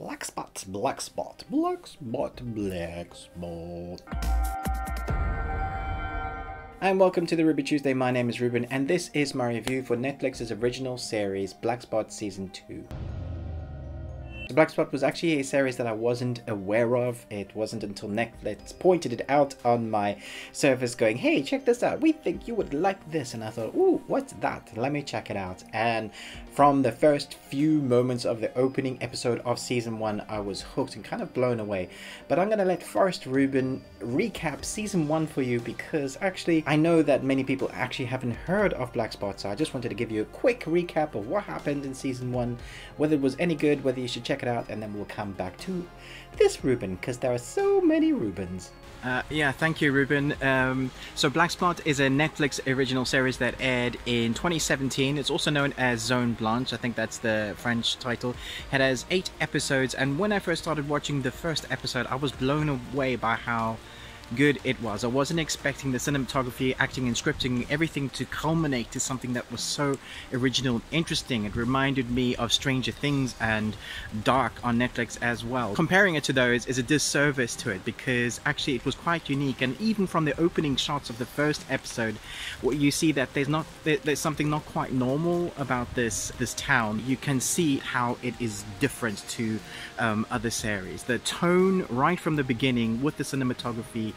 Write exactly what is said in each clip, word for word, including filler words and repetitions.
Black Spot, Black Spot, Black Spot, Black Spot. And welcome to The Ruby Tuesday. My name is Ruben and this is my review for Netflix's original series, Black Spot Season two. So Black Spot was actually a series that I wasn't aware of. It wasn't until Netflix pointed it out on my service going, hey, check this out, we think you would like this. And I thought, ooh, what's that? Let me check it out. And from the first few moments of the opening episode of season one, I was hooked and kind of blown away. But I'm going to let Forrest Rubin recap season one for you, because actually I know that many people actually haven't heard of Black Spot. So I just wanted to give you a quick recap of what happened in season one, whether it was any good, whether you should check it out, and then we'll come back to this Ruben, because there are so many Rubens. Uh, yeah, thank you, Ruben. Um, so Black Spot is a Netflix original series that aired in twenty seventeen. It's also known as Zone Blanche. I think that's the French title. It has eight episodes, and when I first started watching the first episode, I was blown away by how good it was. I wasn't expecting the cinematography, acting and scripting, everything to culminate to something that was so original and interesting. It reminded me of Stranger Things and Dark on Netflix as well. Comparing it to those is a disservice to it, because actually it was quite unique, and even from the opening shots of the first episode, what you see that there's not there's something not quite normal about this this town. You can see how it is different to um, other series. The tone right from the beginning with the cinematography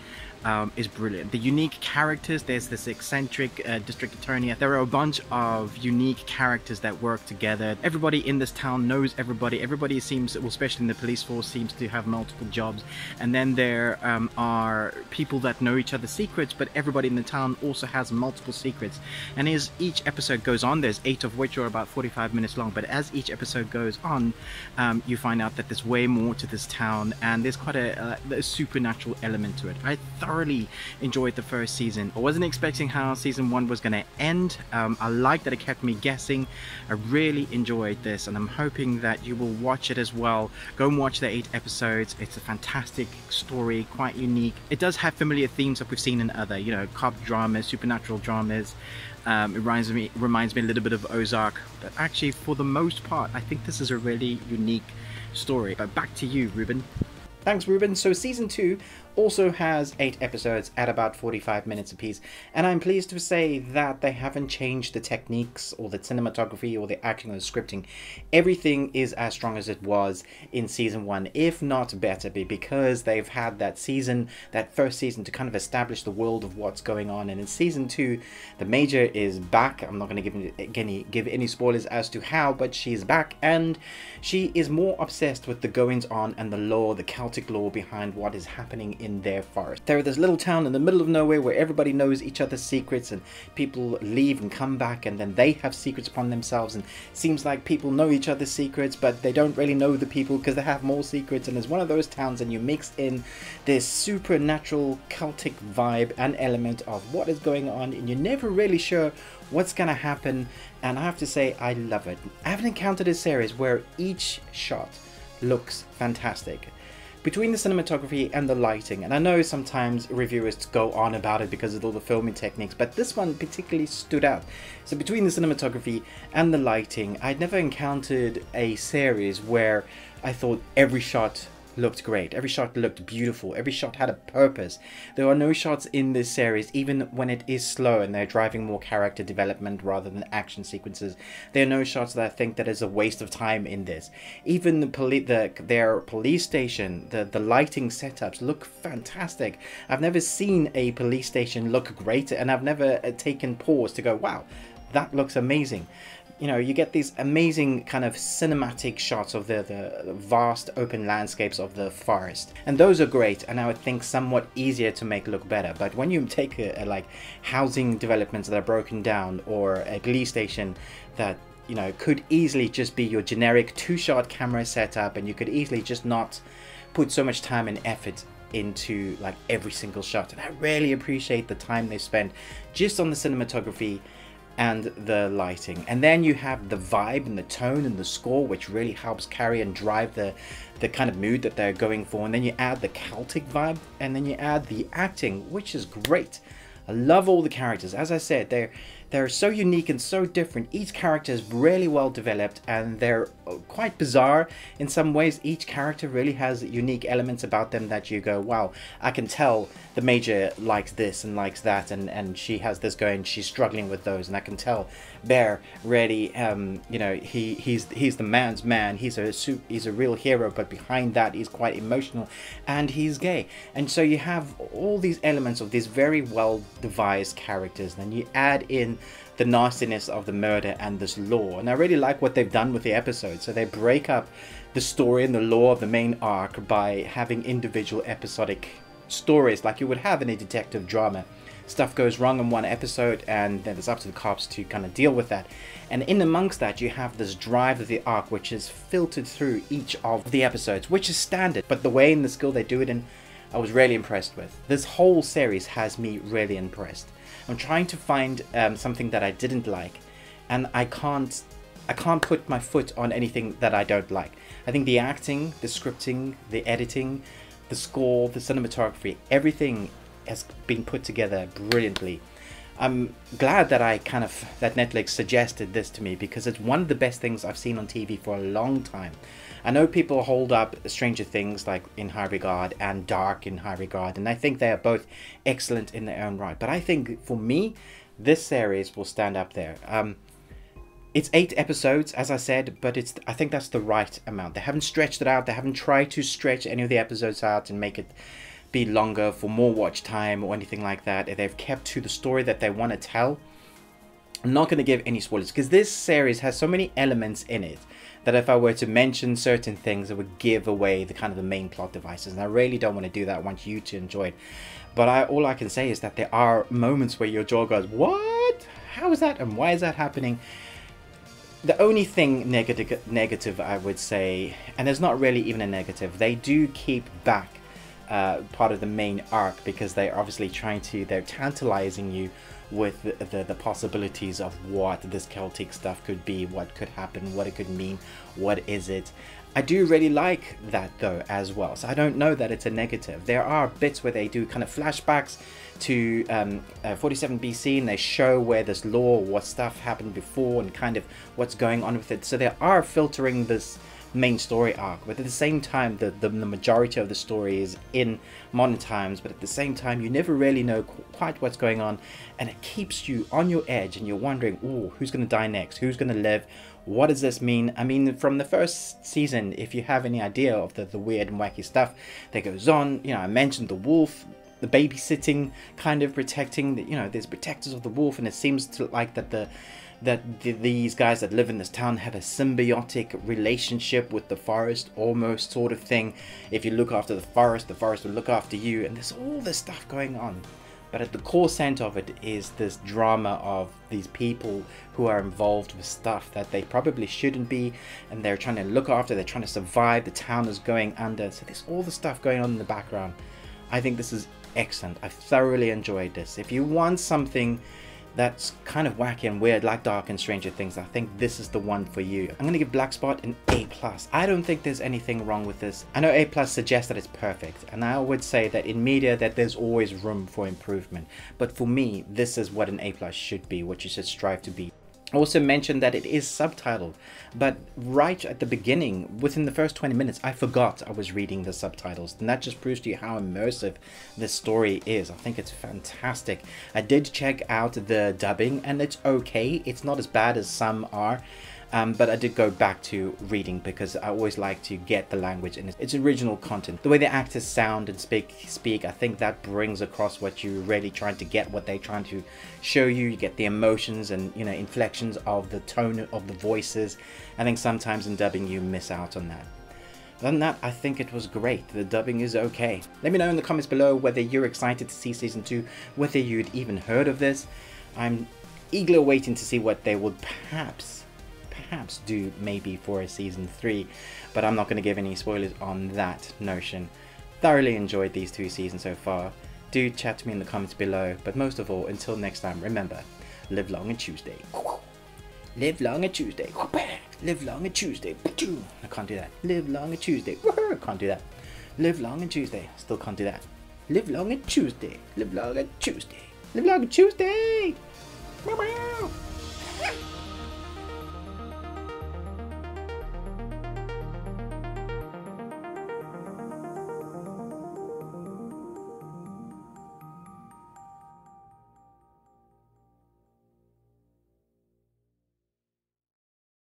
Um, is brilliant. The unique characters, there's this eccentric uh, district attorney. There are a bunch of unique characters that work together. Everybody in this town knows everybody. Everybody seems, well, especially in the police force, seems to have multiple jobs. And then there um, are people that know each other's secrets, but everybody in the town also has multiple secrets. And as each episode goes on, there's eight of which are about forty-five minutes long, but as each episode goes on, um, you find out that there's way more to this town, and there's quite a, a, a supernatural element to it. I thoroughly thoroughly enjoyed the first season. I wasn't expecting how season one was going to end. Um, I liked that it kept me guessing. I really enjoyed this, and I'm hoping that you will watch it as well. Go and watch the eight episodes. It's a fantastic story, quite unique. It does have familiar themes that we've seen in other, you know, cop dramas, supernatural dramas. Um, it reminds me, reminds me a little bit of Ozark, but actually for the most part, I think this is a really unique story. But back to you, Ruben. Thanks, Ruben. So season two also has eight episodes at about forty-five minutes apiece, and I'm pleased to say that they haven't changed the techniques or the cinematography or the acting or the scripting. Everything is as strong as it was in season one, if not better, because they've had that season, that first season, to kind of establish the world of what's going on. And in season two, the Major is back. I'm not going to give any give any spoilers as to how, but she's back, and she is more obsessed with the goings-on and the lore, the Celtic lore behind what is happening in their forest. There is this little town in the middle of nowhere where everybody knows each other's secrets, and people leave and come back, and then they have secrets upon themselves, and seems like people know each other's secrets, but they don't really know the people because they have more secrets. And it's one of those towns, and you mix in this supernatural Celtic vibe and element of what is going on, and you're never really sure what's going to happen. And I have to say, I love it. I haven't encountered a series where each shot looks fantastic. Between the cinematography and the lighting, and I know sometimes reviewers go on about it because of all the filming techniques, but this one particularly stood out. So between the cinematography and the lighting, I'd never encountered a series where I thought every shot looked great, every shot looked beautiful, every shot had a purpose. There are no shots in this series, even when it is slow and they're driving more character development rather than action sequences. There are no shots that I think that is a waste of time in this. Even the poli the, their police station, the, the lighting setups look fantastic. I've never seen a police station look great, and I've never taken pause to go, wow, that looks amazing. You know, you get these amazing kind of cinematic shots of the, the vast open landscapes of the forest, and those are great, and I would think somewhat easier to make look better. But when you take a, a, like housing developments that are broken down, or a police station that, you know, could easily just be your generic two-shot camera setup, and you could easily just not put so much time and effort into like every single shot. And I really appreciate the time they spend just on the cinematography and the lighting. And then you have the vibe and the tone and the score, which really helps carry and drive the the kind of mood that they're going for. And then you add the Celtic vibe, and then you add the acting, which is great. I love all the characters. As I said, they're They're so unique and so different. Each character is really well developed and they're quite bizarre in some ways. Each character really has unique elements about them that you go, wow, I can tell the Major likes this and likes that, and, and she has this going, she's struggling with those, and I can tell Bear really, um, you know, he, he's he's the man's man, he's a, he's a real hero, but behind that he's quite emotional and he's gay. And so you have all these elements of these very well devised characters, and you add in the nastiness of the murder and this lore. And I really like what they've done with the episode. So they break up the story and the lore of the main arc by having individual episodic stories like you would have in a detective drama. Stuff goes wrong in one episode and then it's up to the cops to kind of deal with that. And in amongst that you have this drive of the arc which is filtered through each of the episodes, which is standard, but the way and the skill they do it in, I was really impressed with. This whole series has me really impressed. I'm trying to find um, something that I didn't like, and I can't I can't put my foot on anything that I don't like. I think the acting, the scripting, the editing, the score, the cinematography, everything has been put together brilliantly. I'm glad that I kind of that Netflix suggested this to me, because it's one of the best things I've seen on T V for a long time. I know people hold up Stranger Things like in high regard and Dark in high regard, and I think they are both excellent in their own right, but I think for me this series will stand up there. Um, it's eight episodes, as I said, but it's I think that's the right amount. They haven't stretched it out, they haven't tried to stretch any of the episodes out and make it be longer for more watch time or anything like that. They've kept to the story that they want to tell. I'm not going to give any spoilers because this series has so many elements in it that if I were to mention certain things it would give away the kind of the main plot devices, and I really don't want to do that. I want you to enjoy it, but I all I can say is that there are moments where your jaw goes, what, how is that and why is that happening? The only thing negative negative I would say, and there's not really even a negative, they do keep back Uh, part of the main arc because they're obviously trying to, they're tantalizing you with the, the, the possibilities of what this Celtic stuff could be, what could happen, what it could mean, what is it. I do really like that though as well, so I don't know that it's a negative. There are bits where they do kind of flashbacks to um, uh, forty-seven B C and they show where this lore, what stuff happened before and kind of what's going on with it, so they are filtering this main story arc, but at the same time the, the, the majority of the story is in modern times, but at the same time you never really know qu quite what's going on, and it keeps you on your edge and you're wondering, oh, who's going to die next, who's going to live, what does this mean? I mean, from the first season, if you have any idea of the, the weird and wacky stuff that goes on, you know, I mentioned the wolf, the babysitting, kind of protecting, the, you know, there's protectors of the wolf, and it seems to like that the that th these guys that live in this town have a symbiotic relationship with the forest, almost sort of thing. If you look after the forest, the forest will look after you, and there's all this stuff going on. But at the core center of it is this drama of these people who are involved with stuff that they probably shouldn't be, and they're trying to look after, they're trying to survive, the town is going under, so there's all this stuff going on in the background. I think this is excellent. I thoroughly enjoyed this. If you want something that's kind of wacky and weird like Dark and Stranger Things, I think this is the one for you. I'm going to give Black Spot an A plus. I don't think there's anything wrong with this. I know A plus suggests that it's perfect, and I would say that in media that there's always room for improvement. But for me, this is what an A plus should be, what you should strive to be. I also mentioned that it is subtitled, but right at the beginning, within the first twenty minutes, I forgot I was reading the subtitles, and that just proves to you how immersive this story is. I think it's fantastic. I did check out the dubbing, and it's okay. It's not as bad as some are, um, but I did go back to reading because I always like to get the language in its original content. The way the actors sound and speak, speak, I think that brings across what you're really trying to get, what they're trying to show you. You get the emotions and, you know, inflection of the tone of the voices. I think sometimes in dubbing you miss out on that. Other than that, I think it was great. The dubbing is okay. Let me know in the comments below whether you're excited to see season two, whether you'd even heard of this. I'm eagerly waiting to see what they would perhaps, perhaps do maybe for a season three, but I'm not going to give any spoilers on that notion. Thoroughly enjoyed these two seasons so far. Do chat to me in the comments below, but most of all, until next time, remember, live long and Tuesday. Live long a Tuesday. Live long a Tuesday. I can't do that. Live long a Tuesday. I can't do that. Live long a Tuesday. Still can't do that. Live long a Tuesday. Live long a Tuesday. Live long a Tuesday. Meow meow.